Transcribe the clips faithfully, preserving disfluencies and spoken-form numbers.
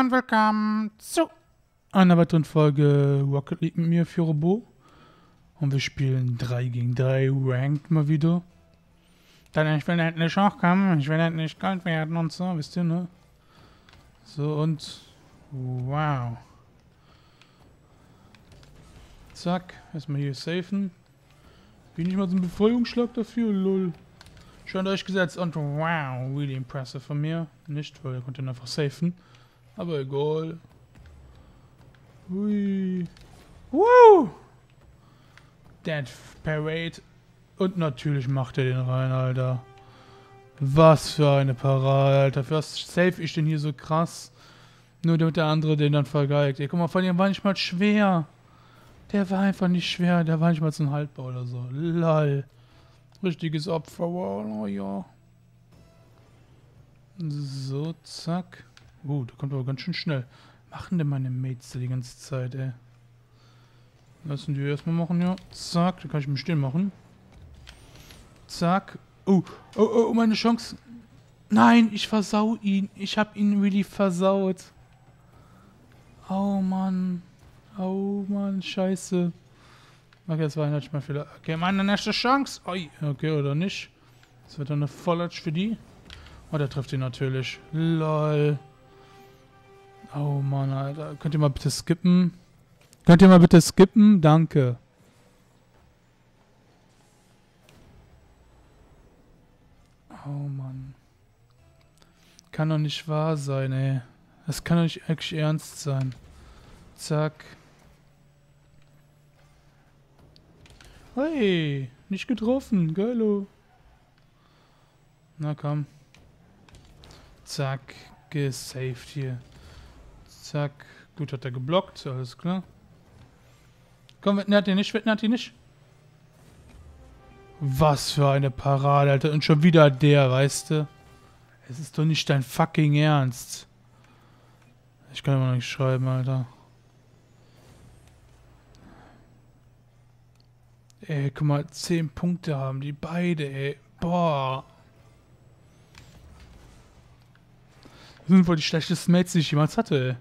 und willkommen zu einer weiteren Folge Rocket League mit mir, FioreBo. Und wir spielen drei gegen drei Ranked mal wieder. Dann, ich will endlich auch kommen, ich will endlich kalt werden und so, wisst ihr, ne? So und... wow. Zack, erstmal hier safen. Bin ich mal so ein Befreiungsschlag dafür, lol. Schon durchgesetzt und wow, really impressive von mir. Nicht, weil er konnte ihn einfach safen. Aber egal. Hui. Woo! Dead Parade. Und natürlich macht er den rein, Alter. Was für eine Parade, Alter. Für was safe ich denn hier so krass? Nur damit der andere den dann vergeigt. Ey, guck mal, von dem war nicht mal schwer. Der war einfach nicht schwer. Der war nicht mal so ein Haltbau oder so. Lol. Richtiges Opfer, oh ja. So, zack. Uh, da kommt aber ganz schön schnell. Machen denn meine Mates die ganze Zeit, ey? Lassen die erstmal machen, ja. Zack, da kann ich mich still machen. Zack. Oh, oh, oh, meine Chance. Nein, ich versau ihn. Ich hab ihn really versaut. Oh, Mann. Oh, Mann, scheiße. Okay, das war ein Hatsch mal Fehler. Okay, meine nächste Chance. Oi. Okay, oder nicht? Das wird dann eine Vollhatsch für die. Oh, der trifft ihn natürlich. Lol. Oh Mann, Alter. Könnt ihr mal bitte skippen? Könnt ihr mal bitte skippen? Danke. Oh Mann. Kann doch nicht wahr sein, ey. Das kann doch nicht wirklich ernst sein. Zack. Hey, nicht getroffen, geilo. Na komm. Zack, gesaved hier. Zack, gut, hat er geblockt, alles klar. Komm, wetten hat ihn nicht, wetten hat ihn nicht. Was für eine Parade, Alter. Und schon wieder der, weißt du. Es ist doch nicht dein fucking Ernst. Ich kann immer noch nicht schreiben, Alter. Ey, guck mal, zehn Punkte haben die beide, ey. Boah. Das sind wohl die schlechtesten Mates, die ich jemals hatte, ey.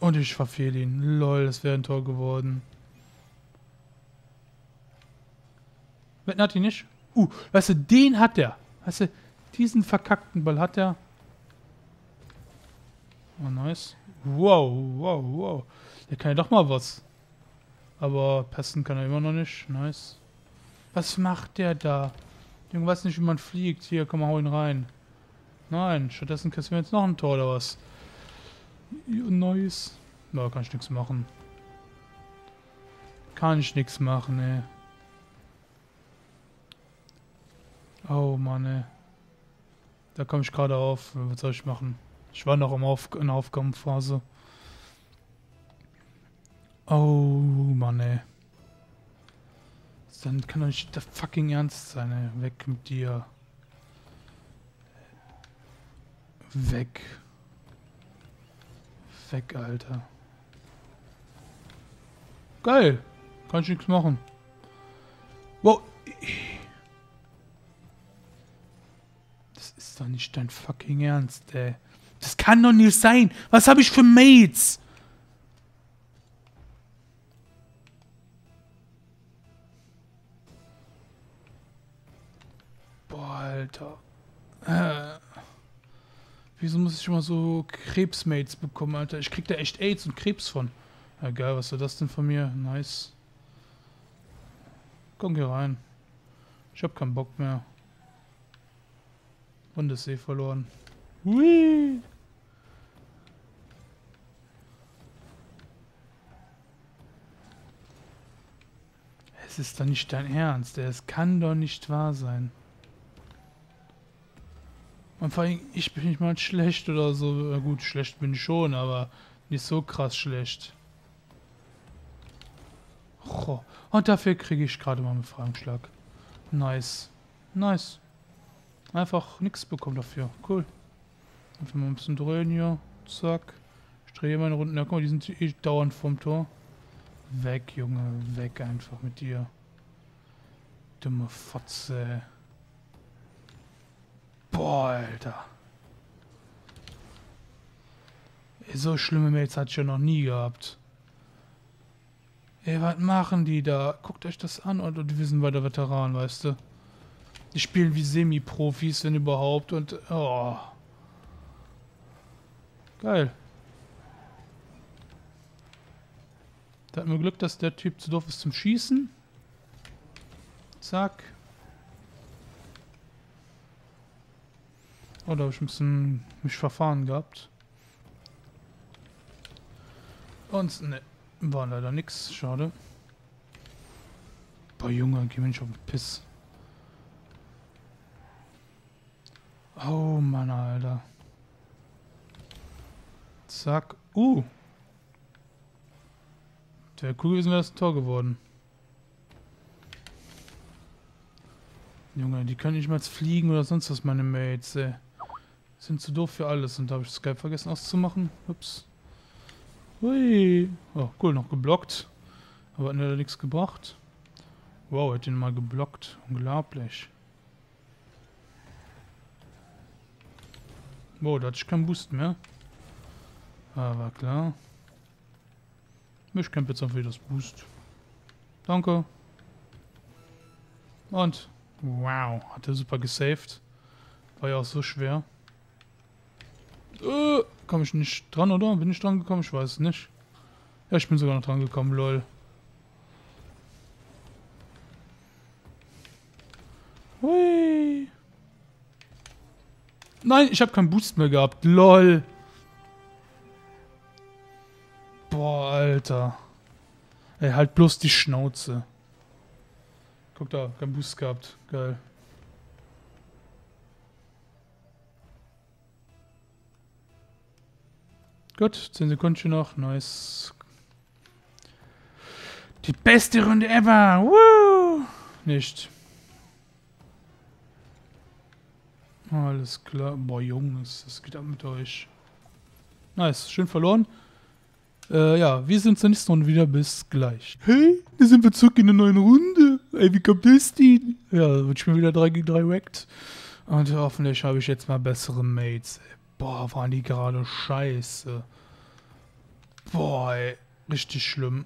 Und ich verfehle ihn. Lol, das wäre ein Tor geworden. Wetten hat ihn nicht? Uh, weißt du, den hat er. Weißt du, diesen verkackten Ball hat er. Oh, nice. Wow, wow, wow. Der kann ja doch mal was. Aber passen kann er immer noch nicht. Nice. Was macht der da? Junge, weiß nicht, wie man fliegt. Hier, komm mal, hau ihn rein. Nein, stattdessen kassieren wir jetzt noch ein Tor oder was? Nice. Da kann ich nichts machen. Kann ich nichts machen, ey. Oh Mann, ey. Da komme ich gerade auf. Was soll ich machen? Ich war noch im Auf in der Aufgabenphase. Oh, Mann, ey. Dann kann doch nicht der fucking Ernst sein, ey. Weg mit dir. Weg. Weg, Alter. Geil. Kann ich nichts machen. Wow. Das ist doch nicht dein fucking Ernst, ey. Das kann doch nicht sein. Was habe ich für Mates? Boah, Alter. Äh. Wieso muss ich immer so Krebsmates bekommen, Alter? Ich krieg da echt AIDS und Krebs von. Ja, geil, was war das denn von mir? Nice. Komm hier rein. Ich hab keinen Bock mehr. Und das See verloren. Hui. Es ist doch nicht dein Ernst, es kann doch nicht wahr sein. Und vor allem, ich bin nicht mal schlecht oder so. Na gut, schlecht bin ich schon, aber nicht so krass schlecht. Oh, und dafür kriege ich gerade mal einen Fragenschlag. Nice. Nice. Einfach nichts bekommen dafür. Cool. Einfach mal ein bisschen drehen hier. Zack. Ich drehe meine Runden. Ja, guck mal, die sind eh dauernd vorm Tor. Weg, Junge. Weg einfach mit dir. Dumme Fotze. Boah, Alter. So schlimme Mails hat ich ja noch nie gehabt. Ey, was machen die da? Guckt euch das an und, und die wissen weiter Veteranen, weißt du. Die spielen wie Semi-Profis, wenn überhaupt, und... Oh. Geil. Da hat mir Glück, dass der Typ zu doof ist zum Schießen. Zack. Oh, da habe ich ein bisschen mich verfahren gehabt. Und ne, war leider nix, schade. Boah, Junge, geh mir nicht auf den Piss. Oh Mann, Alter. Zack. Uh. Wäre cool gewesen, wäre das ein Tor geworden. Junge, die können nicht mal fliegen oder sonst was, meine Mates, ey. Sind zu doof für alles. Und da habe ich Skype vergessen auszumachen. Ups. Hui. Oh, cool, noch geblockt. Aber hat leider nichts gebracht. Wow, hätte ihn mal geblockt. Unglaublich. Wow, da hatte ich keinen Boost mehr. Aber klar. Ich kämpfe jetzt einfach wieder das Boost. Danke. Und. Wow. Hat er super gesaved. War ja auch so schwer. Äh, komme ich nicht dran, oder? Bin ich dran gekommen? Ich weiß es nicht. Ja, ich bin sogar noch dran gekommen, lol. Hui. Nein, ich habe keinen Boost mehr gehabt. Lol. Boah, Alter. Ey, halt bloß die Schnauze. Guck da, kein Boost gehabt. Geil. Gut, zehn Sekunden noch. Nice. Die beste Runde ever. Woo! Nicht. Alles klar. Boah, Jungs, das geht ab mit euch. Nice, schön verloren. Äh, ja, wir sind zur nächsten Runde wieder. Bis gleich. Hey, da sind wir zurück in der neuen Runde. Ey, wie kommt das denn? Ja, wird schon wieder drei gegen drei wrecked. Und hoffentlich habe ich jetzt mal bessere Mates. Ey. Boah, waren die gerade scheiße. Boah, ey. Richtig schlimm.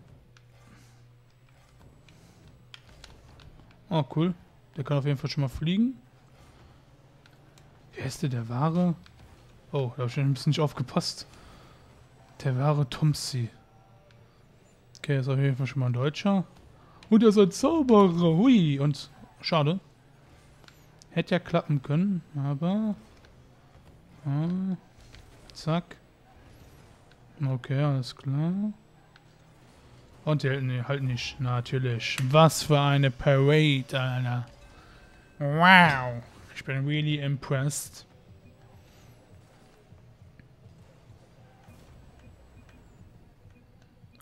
Oh, cool. Der kann auf jeden Fall schon mal fliegen. Wer ist denn der Wahre? Oh, da habe ich ein bisschen nicht aufgepasst. Der wahre Tomsi. Okay, er ist auf jeden Fall schon mal ein Deutscher. Und er ist ein Zauberer. Hui. Und schade. Hätte ja klappen können, aber... Ah, zack. Okay, alles klar. Und die halten halt nicht. Natürlich. Was für eine Parade, Alter. Wow. Ich bin really impressed.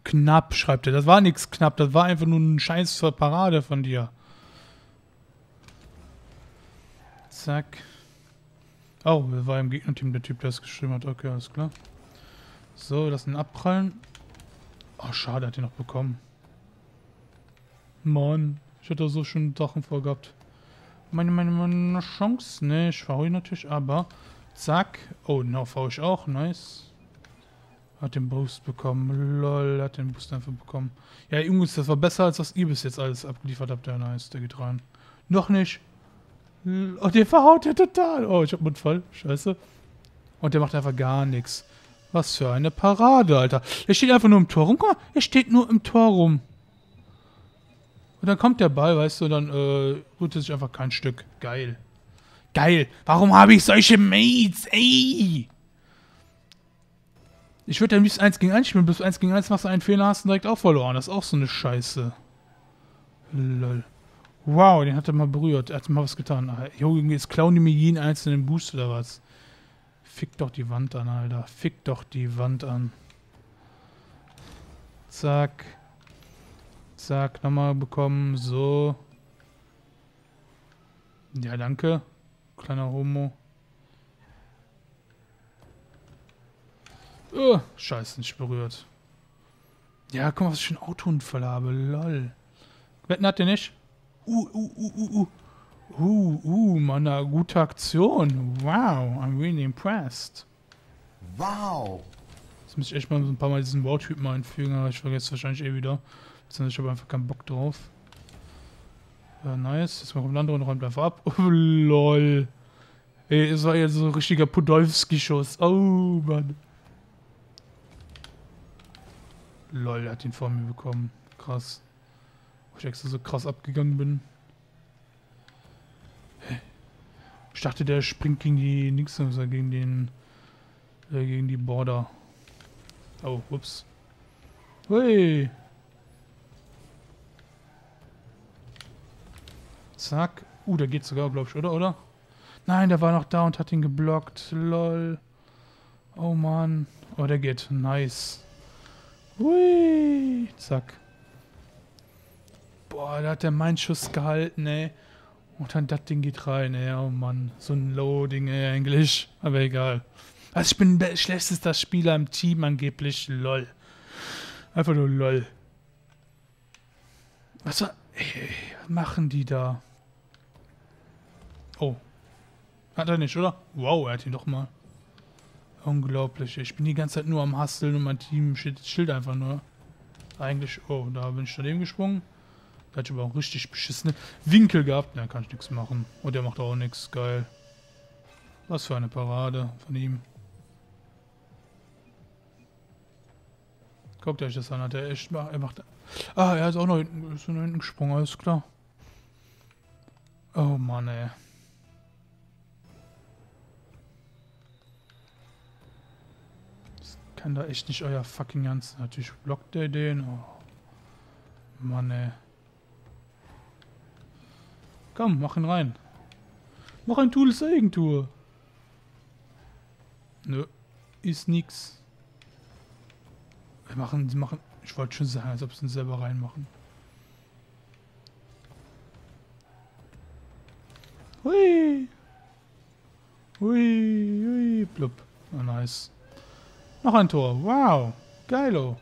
Knapp, schreibt er. Das war nichts knapp. Das war einfach nur ein Scheiß zur Parade von dir. Zack. Oh, das war im Gegnerteam der Typ, der es geschrieben hat. Okay, alles klar. So, das ist ein Abprallen. Oh, schade, hat er noch bekommen. Mann, ich hätte so schöne Sachen vorgehabt. Meine, meine, meine Chance. Ne, ich fahre natürlich, aber... Zack. Oh, na, fahre ich auch. Nice. Hat den Boost bekommen. Lol, hat den Boost einfach bekommen. Ja, Jungs, das war besser, als was ihr bis jetzt alles abgeliefert habt. Ja, nice, der geht rein. Noch nicht. Oh, der verhaut ja total. Oh, ich hab einen Unfall. Scheiße. Und der macht einfach gar nichts. Was für eine Parade, Alter. Der steht einfach nur im Tor rum. Guck mal, er steht nur im Tor rum. Und dann kommt der Ball, weißt du, dann äh, rührt er sich einfach kein Stück. Geil. Geil. Warum habe ich solche Mates, ey? Ich würde am liebsten eins gegen eins spielen, bis eins gegen eins machst du einen Fehler, hast du direkt auch verloren. Das ist auch so eine Scheiße. Lol. Wow, den hat er mal berührt. Er hat mal was getan. Jo, jetzt klauen die mir jeden einzelnen Boost oder was? Fick doch die Wand an, Alter. Fick doch die Wand an. Zack. Zack, nochmal bekommen. So. Ja, danke. Kleiner Homo. Oh, scheiße, nicht berührt. Ja, guck mal, was ich für einen Autounfall habe. Lol. Wetten hat der nicht? Uh, uh, uh, uh, uh. Uh, uh, Mann, eine gute Aktion. Wow, I'm really impressed. Wow. Jetzt muss ich echt mal ein paar Mal diesen Wow-Typ mal einfügen, aber ich vergesse es wahrscheinlich eh wieder. Ich habe einfach keinen Bock drauf. Ja, nice. Jetzt kommt der andere und räumt einfach ab. Oh, lol. Ey, das war jetzt so ein richtiger Podolski-Schuss. Oh, Mann. Lol, er hat ihn vor mir bekommen. Krass. Wo ich extra so krass abgegangen bin. Ich dachte, der springt gegen die nix, also gegen den äh, gegen die Border. Oh, ups. Hui. Zack. Uh, da geht's sogar, glaube ich, oder? Oder? Nein, der war noch da und hat ihn geblockt. Lol. Oh, Mann. Oh, der geht. Nice. Hui. Zack. Boah, da hat der meinen Schuss gehalten, ey. Und dann das Ding geht rein, ey. Oh, Mann. So ein Loading, ey, eigentlich. Aber egal. Also, ich bin der schlechteste Spieler im Team, angeblich. Lol. Einfach nur lol. Was war... Ey, was machen die da? Oh. Hat er nicht, oder? Wow, er hat ihn doch mal. Unglaublich. Ich bin die ganze Zeit nur am Husteln und mein Team schild einfach nur. Eigentlich, oh, da bin ich daneben gesprungen. Da hatte ich aber auch richtig beschissene Winkel gehabt. Na, kann ich nichts machen. Und der macht auch nichts. Geil. Was für eine Parade von ihm. Guckt euch das an. Hat er echt... Er macht... Ah, er ist auch noch hinten, ist noch hinten gesprungen. Alles klar. Oh, Mann, ey. Kann da echt nicht euer fucking Ganzen. Natürlich blockt der den. Oh. Mann, ey. Komm, mach ihn rein. Mach ein Tool, Eigentor. Nö, ist nix. Wir machen, die machen. Ich wollte schon sagen, als ob sie ihn selber reinmachen. Hui. Hui, hui, blub. Oh, nice. Noch ein Tor. Wow. Geilo.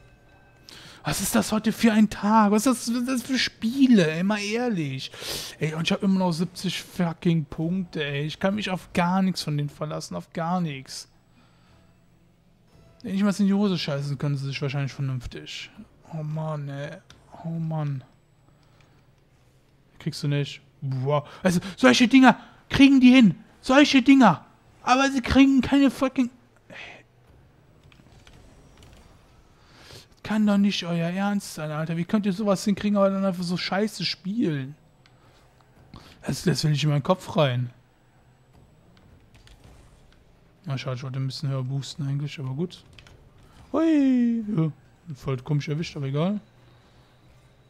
Was ist das heute für ein Tag? Was ist das, das für Spiele? Ey, mal ehrlich. Ey, und ich habe immer noch siebzig fucking Punkte, ey. Ich kann mich auf gar nichts von denen verlassen. Auf gar nichts. Wenn ich mal in die Hose scheißen, können sie sich wahrscheinlich vernünftig. Oh, Mann, ey. Oh, Mann. Kriegst du nicht. Wow. Also, solche Dinger kriegen die hin. Solche Dinger. Aber sie kriegen keine fucking... Kann doch nicht euer Ernst sein, Alter. Wie könnt ihr sowas hinkriegen, aber dann einfach so scheiße spielen? Das, das will nicht in meinen Kopf rein. Na, schade, ich wollte ein bisschen höher boosten eigentlich, aber gut. Hui! Ja, voll komisch erwischt, aber egal.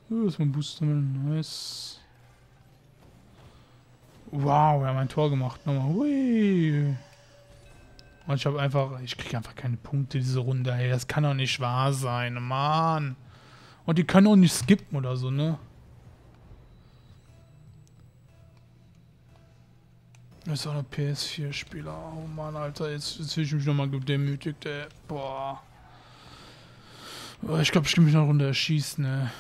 Ja, das ist mein Booster, nice. Wow, wir haben ein Tor gemacht. Nochmal, hui! Und ich habe einfach, ich kriege einfach keine Punkte diese Runde, ey, das kann doch nicht wahr sein, Mann. Und die können auch nicht skippen oder so, ne? Das ist auch ein P S vier-Spieler, oh Mann, Alter, jetzt, jetzt will ich mich nochmal gedemütigt, ey, boah. Ich glaube, ich kann mich noch eine Runde erschießen, ne?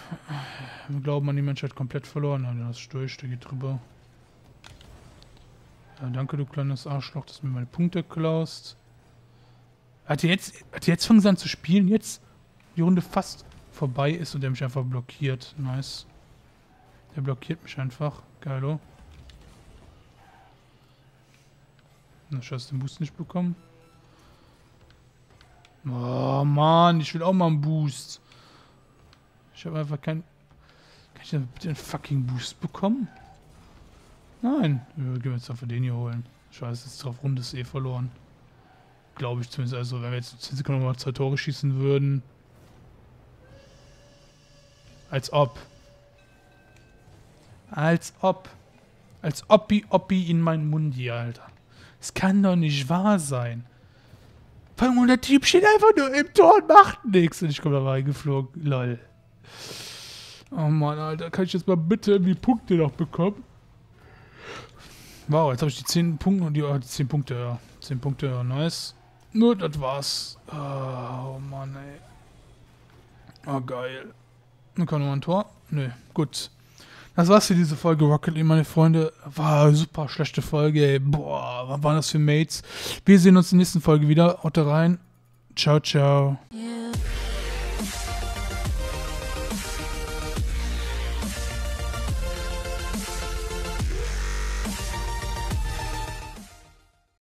Wir glauben an die Menschheit komplett verloren, Alter, das ist durch, der geht drüber. Ja, danke, du kleines Arschloch, dass du mir meine Punkte klaust. Hat er jetzt, hat er jetzt fangen sie an zu spielen? Jetzt? Die Runde fast vorbei ist und der mich einfach blockiert. Nice. Der blockiert mich einfach. Geilo. Na, ich habe den Boost nicht bekommen. Oh, Mann, ich will auch mal einen Boost. Ich habe einfach keinen... Kann ich denn bitte einen fucking Boost bekommen? Nein, wir gehen jetzt einfach den hier holen. Scheiße, jetzt drauf rum, das ist eh verloren. Glaube ich zumindest. Also, wenn wir jetzt zehn Sekunden nochmal zwei Tore schießen würden. Als ob. Als ob. Als Oppi Oppi in meinen Mund hier, Alter. Das kann doch nicht wahr sein. Vor allem, der Typ steht einfach nur im Tor und macht nichts. Und ich komme da reingeflogen. Lol. Oh Mann, Alter, kann ich jetzt mal bitte irgendwie Punkte noch bekommen? Wow, jetzt habe ich die zehn Punkte und die, oh, die zehn Punkte, ja. zehn Punkte, ja, nice. Nur, das war's. Oh, Mann, ey. Oh, geil. Dann kann nur ein Tor. Nö, gut. Das war's für diese Folge Rocket League, meine Freunde. War eine super schlechte Folge, ey. Boah, was waren das für Mates? Wir sehen uns in der nächsten Folge wieder. Haut rein. Ciao, ciao. Yeah.